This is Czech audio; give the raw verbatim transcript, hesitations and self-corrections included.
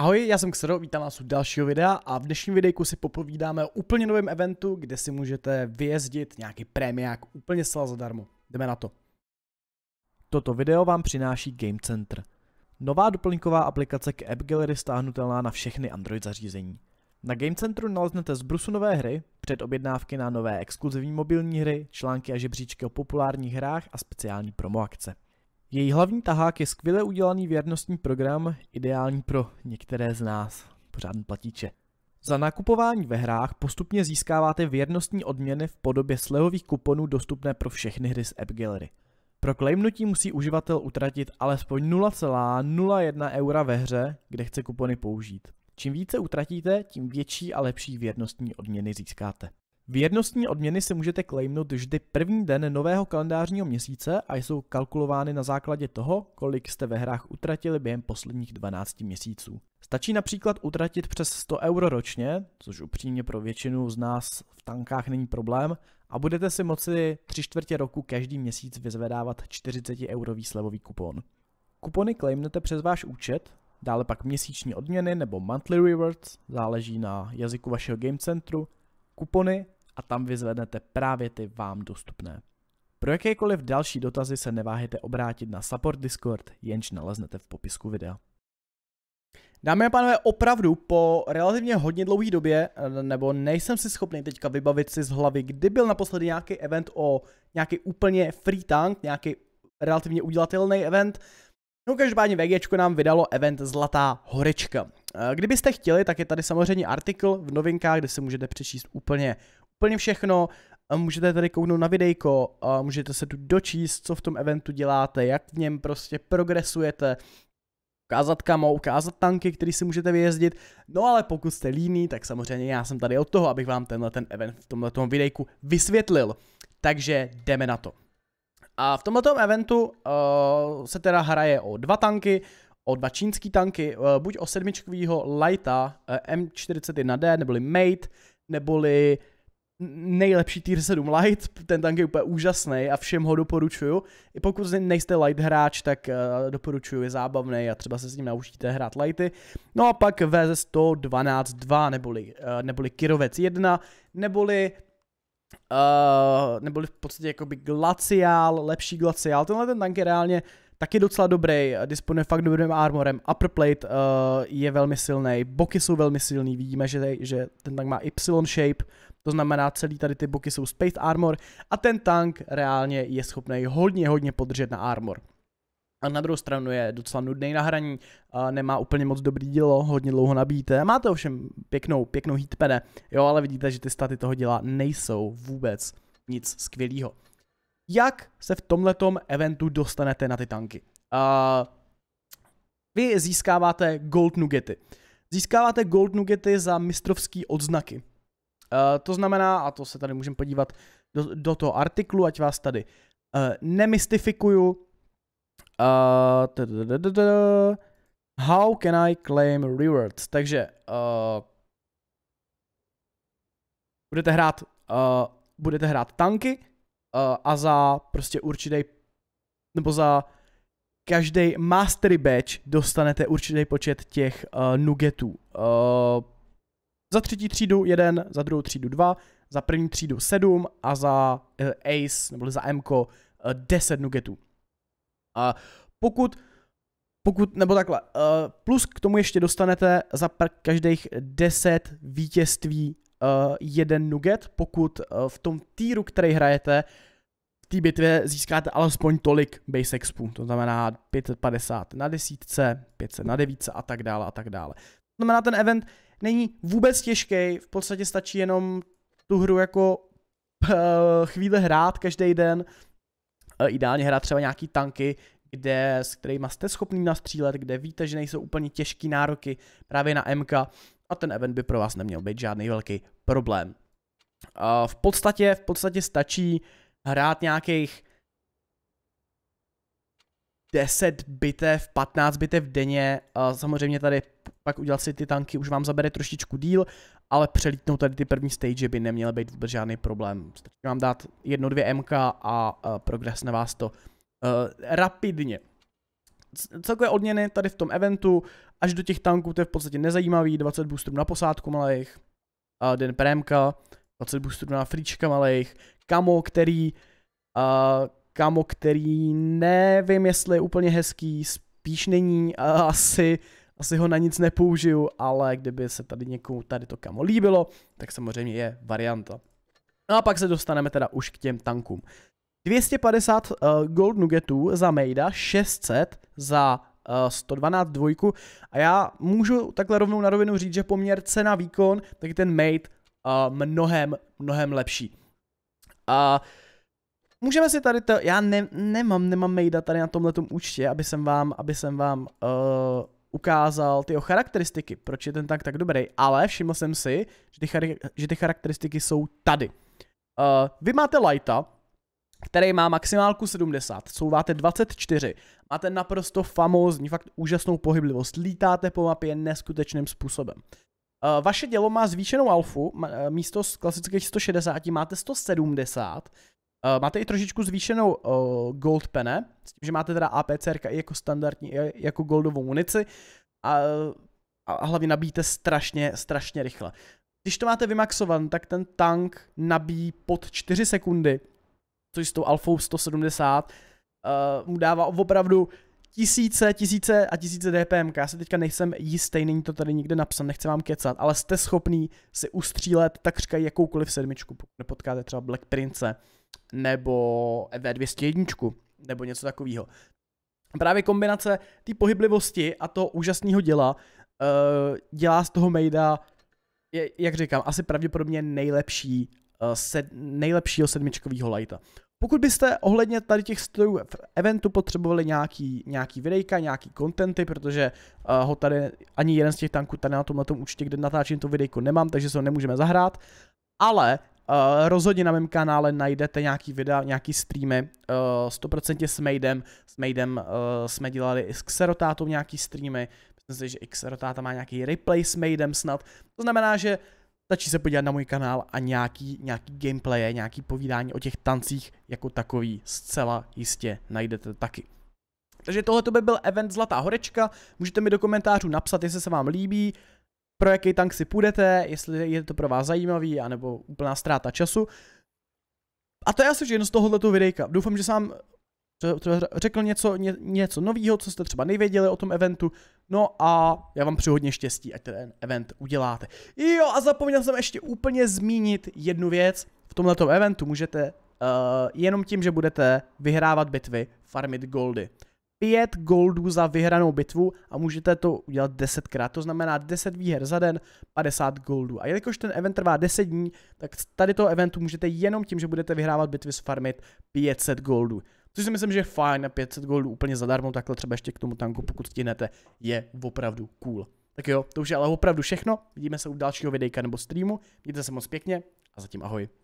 Ahoj, já jsem Ksero, vítám vás u dalšího videa a v dnešním videjku si popovídáme o úplně novém eventu, kde si můžete vyjezdit nějaký prémiák úplně zcela zadarmo. Jdeme na to. Toto video vám přináší Game Center. Nová doplňková aplikace k AppGallery stáhnutelná na všechny Android zařízení. Na Game Centru naleznete zbrusu nové hry, předobjednávky na nové exkluzivní mobilní hry, články a žebříčky o populárních hrách a speciální promoakce. Její hlavní tahák je skvěle udělaný věrnostní program, ideální pro některé z nás, pořádný platíče. Za nakupování ve hrách postupně získáváte věrnostní odměny v podobě slevových kuponů dostupné pro všechny hry z AppGallery. Pro claimnutí musí uživatel utratit alespoň nula celá nula jedna eura ve hře, kde chce kupony použít. Čím více utratíte, tím větší a lepší věrnostní odměny získáte. Věrnostní odměny si můžete claimnout vždy první den nového kalendářního měsíce a jsou kalkulovány na základě toho, kolik jste ve hrách utratili během posledních dvanácti měsíců. Stačí například utratit přes sto euro ročně, což upřímně pro většinu z nás v tankách není problém, a budete si moci tři čtvrtě roku každý měsíc vyzvedávat čtyřicetieurový slevový kupon. Kupony claimnete přes váš účet, dále pak měsíční odměny nebo monthly rewards, záleží na jazyku vašeho game centru, kupony, a tam vyzvednete právě ty vám dostupné. Pro jakékoliv další dotazy se neváhejte obrátit na support Discord, jenž naleznete v popisku videa. Dámy a pánové, opravdu po relativně hodně dlouhé době, nebo nejsem si schopný teďka vybavit si z hlavy, kdy byl naposledy nějaký event o nějaký úplně free tank, nějaký relativně udělatelný event. No každopádně VGčko nám vydalo event Zlatá horečka. Kdybyste chtěli, tak je tady samozřejmě artikl v novinkách, kde si můžete přečíst úplně, úplně všechno. Můžete tady kouknout na videjko, můžete se tu dočíst, co v tom eventu děláte, jak v něm prostě progresujete, ukázat kamo, ukázat tanky, který si můžete vyjezdit. No ale pokud jste líní, tak samozřejmě já jsem tady od toho, abych vám tenhle ten event v tomhletom videjku vysvětlil. Takže jdeme na to. A v tomhletom eventu uh, se teda hraje o dva tanky, o dva čínský tanky, uh, buď o sedmičkovýho lighta uh, M čtyřicet jedna D, neboli Mate, neboli nejlepší tier sedm light, ten tank je úplně úžasný a všem ho doporučuju. I pokud nejste light hráč, tak uh, doporučuju, je zábavný a třeba se s ním naučíte hrát lighty. No a pak V Z jedna dvanáct dva, neboli, uh, neboli Kirovec jedna, neboli... Uh, neboli v podstatě jakoby Glacial, lepší Glacial. Tenhle ten tank je reálně taky docela dobrý, disponuje fakt dobrým armorem, upper plate uh, je velmi silný, boky jsou velmi silný, vidíme, že, že ten tank má Y shape, to znamená celý tady ty boky jsou space armor a ten tank reálně je schopný hodně hodně podržet na armor. A na druhou stranu je docela nudný na hraní, nemá úplně moc dobrý dílo, hodně dlouho nabíjíte. Máte ovšem pěknou, pěknou hitpede, jo, ale vidíte, že ty staty toho děla nejsou vůbec nic skvělého. Jak se v tomhletom eventu dostanete na ty tanky? Uh, vy získáváte gold nuggety. Získáváte gold nuggety za mistrovský odznaky. Uh, to znamená, a to se tady můžeme podívat do, do toho artiklu, ať vás tady uh, nemystifikuju. Uh, da, da, da, da. How can I claim rewards? Takže uh, budete hrát uh, budete hrát tanky uh, a za prostě určitý nebo za každý mastery badge dostanete určitý počet těch uh, nuggetů. Uh, za třetí třídu jeden, za druhou třídu dva, za první třídu sedm a za uh, ace nebo za Mko uh, deset nuggetů. A pokud, pokud, nebo takhle, plus k tomu ještě dostanete za každých deset vítězství jeden nugget, pokud v tom týru, který hrajete, v té bitvě získáte alespoň tolik base expů, to znamená pět set padesát na desítce, pět set na devítce a tak dále a tak dále. To znamená, ten event není vůbec těžký, v podstatě stačí jenom tu hru jako chvíli hrát každý den. Ideálně hrát třeba nějaký tanky, kde, s kterými jste schopný nastřílet, kde víte, že nejsou úplně těžký nároky právě na M K a ten event by pro vás neměl být žádný velký problém. V podstatě, v podstatě stačí hrát nějakých deset bitev, patnáct bitev denně, samozřejmě tady pak udělat si ty tanky už vám zabere trošičku díl, ale přelítnout tady ty první stage by neměl být vůbec žádný problém. Stačí vám dát jedno, dvě M K a uh, progresne vás to uh, rapidně. celkové odměny tady v tom eventu, až do těch tanků, to je v podstatě nezajímavý, dvacet boostrů na posádku malých, den prémka, dvacet boostrů na frička malých, kamo, který, uh, kamo, který nevím, jestli je úplně hezký, spíš není, uh, asi, asi ho na nic nepoužiju, ale kdyby se tady někomu tady to kamo líbilo, tak samozřejmě je varianta. No a pak se dostaneme teda už k těm tankům. dvě stě padesát uh, gold nuggetů za Maida, šest set za uh, sto dvanáct dvojku a já můžu takhle rovnou na rovinu říct, že poměr cena výkon, tak ten Mate uh, mnohem, mnohem lepší. A uh, můžeme si tady to, já ne, nemám, nemám Maida tady na tomhletom účtě, aby jsem vám, aby jsem vám uh, ukázal tyho charakteristiky, proč je ten tank tak dobrý, ale všiml jsem si, že ty, char že ty charakteristiky jsou tady. Uh, vy máte Lighta, který má maximálku sedmdesát, couváte dvacet čtyři, máte naprosto famózní, fakt úžasnou pohyblivost, lítáte po mapě neskutečným způsobem. Vaše dělo má zvýšenou alfu, místo z klasických sto šedesát máte sto sedmdesát, máte i trošičku zvýšenou gold pene, s tím, že máte teda APCrka i jako standardní, i jako goldovou munici a, a hlavně nabíjíte strašně, strašně rychle. Když to máte vymaxovan, tak ten tank nabíjí pod čtyři sekundy, což s tou alfou sto sedmdesát uh, mu dává opravdu tisíce, tisíce a tisíce dé pé em. Já si teďka nejsem jistý, není to tady nikde napsan, nechci vám kecat, ale jste schopný si ustřílet takřka jakoukoliv sedmičku, pokud nepotkáte třeba Black Prince nebo V dvě stě jedna nebo něco takového. Právě kombinace té pohyblivosti a toho úžasného děla uh, dělá z toho Maida, je, jak říkám, asi pravděpodobně nejlepší Sed, nejlepšího sedmičkového lighta. Pokud byste ohledně tady těch strojů v eventu potřebovali nějaký, nějaký videjka, nějaký contenty, protože uh, ho tady ani jeden z těch tanků tady na tomhle tom účtě, kde natáčím to videjko, nemám, takže se ho nemůžeme zahrát, ale uh, rozhodně na mém kanále najdete nějaký videa, nějaký streamy, uh, sto procent s Maidem, s Maidem uh, jsme dělali i s Xerotátou nějaký streamy, myslím si, že i Xerotáta má nějaký replay s Maidem snad, to znamená, že stačí se podívat na můj kanál a nějaký, nějaký gameplaye, nějaký povídání o těch tancích jako takový zcela jistě najdete taky. Takže tohle by byl event Zlatá horečka, můžete mi do komentářů napsat, jestli se vám líbí, pro jaký tank si půjdete, jestli je to pro vás zajímavý, anebo úplná ztráta času. A to je asi všechno z tohoto videjka, doufám, že jsem řekl něco, ně, něco nového, co jste třeba nevěděli o tom eventu. No a já vám přeju hodně štěstí, ať ten event uděláte. Jo, a zapomněl jsem ještě úplně zmínit jednu věc. V tomto eventu můžete uh, jenom tím, že budete vyhrávat bitvy, farmit goldy. Pět goldů za vyhranou bitvu a můžete to udělat desetkrát, to znamená deset výher za den, padesát goldů. A jelikož ten event trvá deset dní, tak tady toho eventu můžete jenom tím, že budete vyhrávat bitvy, sfarmit pět set goldů. Což si myslím, že je fajn, na pět set goldů úplně zadarmo, takhle třeba ještě k tomu tanku, pokud stihnete, je opravdu cool. Tak jo, to už je ale opravdu všechno, vidíme se u dalšího videjka nebo streamu, mějte se moc pěkně a zatím ahoj.